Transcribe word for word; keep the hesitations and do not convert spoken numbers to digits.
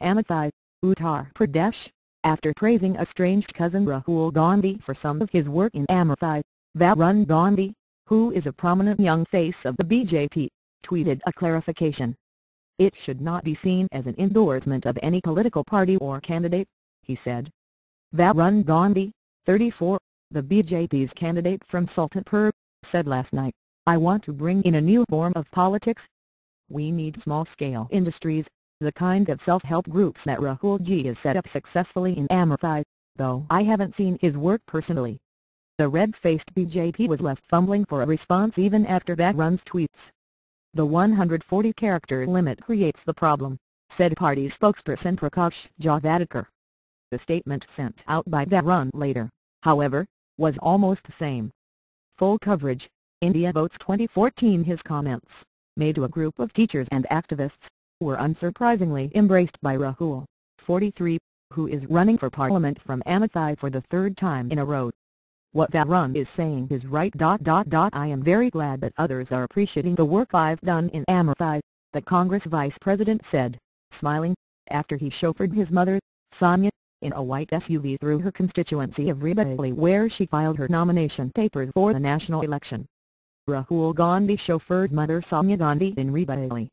Amethi, Uttar Pradesh, after praising estranged cousin Rahul Gandhi for some of his work in Amethi. Varun Gandhi, who is a prominent young face of the B J P, tweeted a clarification. "It should not be seen as an endorsement of any political party or candidate," he said. Varun Gandhi, thirty-four, the B J P's candidate from Sultanpur, said last night, "I want to bring in a new form of politics. We need small-scale industries, the kind of self-help groups that Rahul Ji has set up successfully in Amethi, though I haven't seen his work personally." The red-faced B J P was left fumbling for a response even after Varun's tweets. "The one hundred forty character limit creates the problem," said party spokesperson Prakash Javadekar. The statement sent out by Varun later, however, was almost the same. Full coverage, India Votes twenty fourteen. His comments, made to a group of teachers and activists, were unsurprisingly embraced by Rahul, forty-three, who is running for parliament from Amethi for the third time in a row. "What Varun is saying is right. I am very glad that others are appreciating the work I've done in Amethi," the Congress vice president said, smiling, after he chauffeured his mother, Sonia, in a white S U V through her constituency of Raebareli, where she filed her nomination papers for the national election. Rahul Gandhi chauffeured mother Sonia Gandhi in Raebareli,